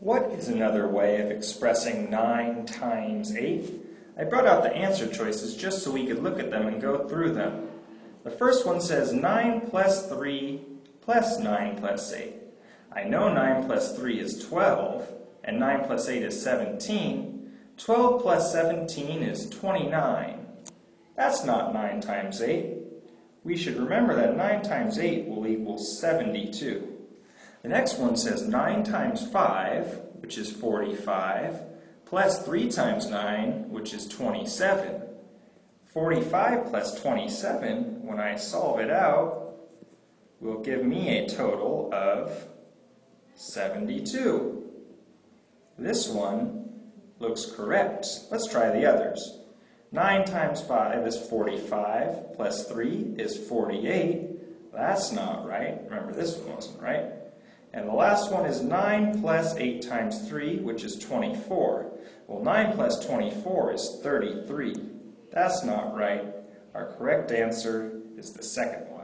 What is another way of expressing 9 times 8? I brought out the answer choices just so we could look at them and go through them. The first one says 9 + 3 + 9 + 8. I know 9 + 3 is 12, and 9 + 8 is 17. 12 + 17 is 29. That's not 9 times 8. We should remember that 9 times 8 will equal 72. The next one says 9 times 5, which is 45, plus 3 times 9, which is 27. 45 + 27, when I solve it out, will give me a total of 72. This one looks correct. Let's try the others. 9 times 5 is 45, plus 3 is 48. That's not right. Remember, this one wasn't right. And the last one is 9 + 8 times 3, which is 24. Well, 9 + 24 is 33. That's not right. Our correct answer is the second one.